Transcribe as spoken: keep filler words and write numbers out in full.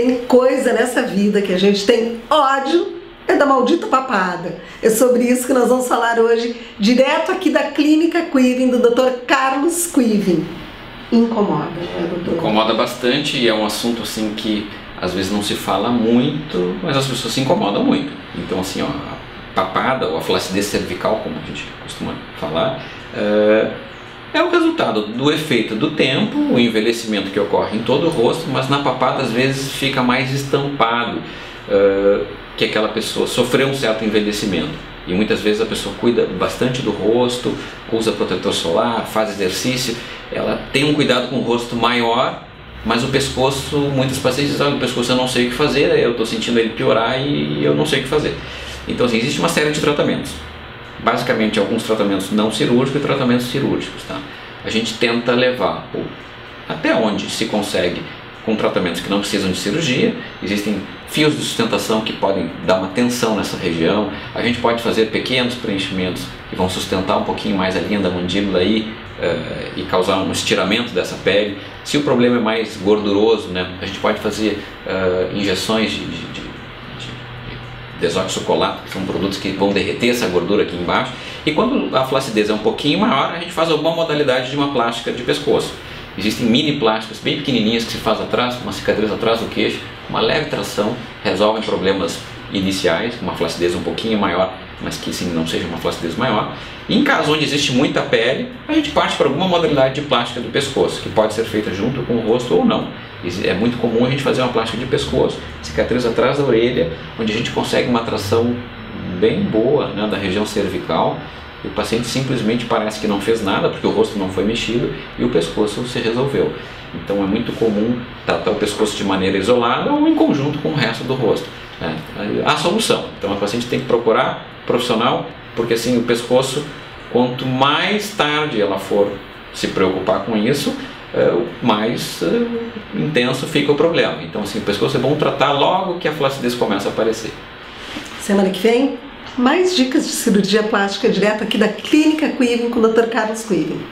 tem coisa nessa vida que a gente tem ódio, é da maldita papada. É sobre isso que nós vamos falar hoje, direto aqui da Clínica Kuyven, do doutor Carlos Kuyven. Incomoda, né, doutor? Incomoda bastante, e é um assunto assim que às vezes não se fala muito, mas as pessoas se incomodam muito. Então assim, ó, a papada ou a flacidez cervical, como a gente costuma falar, é... é o resultado do efeito do tempo, o envelhecimento que ocorre em todo o rosto, mas na papada às vezes fica mais estampado uh, que aquela pessoa sofreu um certo envelhecimento. E muitas vezes a pessoa cuida bastante do rosto, usa protetor solar, faz exercício, ela tem um cuidado com o rosto maior, mas o pescoço, muitas pacientes dizem, ah, o pescoço eu não sei o que fazer, eu estou sentindo ele piorar e eu não sei o que fazer. Então assim, existe uma série de tratamentos. Basicamente alguns tratamentos não cirúrgicos e tratamentos cirúrgicos, tá? A gente tenta levar o, até onde se consegue com tratamentos que não precisam de cirurgia. Existem fios de sustentação que podem dar uma tensão nessa região. A gente pode fazer pequenos preenchimentos que vão sustentar um pouquinho mais a linha da mandíbula aí, uh, e causar um estiramento dessa pele. Se o problema é mais gorduroso, né, a gente pode fazer uh, injeções de, de, de desoxicolato, que são produtos que vão derreter essa gordura aqui embaixo. E quando a flacidez é um pouquinho maior, a gente faz alguma modalidade de uma plástica de pescoço. Existem mini plásticas bem pequenininhas que se faz atrás, uma cicatriz atrás do queixo, uma leve tração, resolvem problemas iniciais, uma flacidez um pouquinho maior, mas que sim, não seja uma flacidez maior. E em casos onde existe muita pele, a gente parte para alguma modalidade de plástica do pescoço, que pode ser feita junto com o rosto ou não. É muito comum a gente fazer uma plástica de pescoço, cicatriz atrás da orelha, onde a gente consegue uma tração bem boa, né, da região cervical, e o paciente simplesmente parece que não fez nada, porque o rosto não foi mexido e o pescoço se resolveu. Então é muito comum tratar o pescoço de maneira isolada ou em conjunto com o resto do rosto, né? A solução, então o paciente tem que procurar profissional, porque assim o pescoço, quanto mais tarde ela for se preocupar com isso, mais intenso fica o problema. Então assim, o pescoço é bom tratar logo que a flacidez começa a aparecer. Semana que vem, mais dicas de cirurgia plástica direto aqui da Clínica Kuyven com o doutor Carlos Kuyven.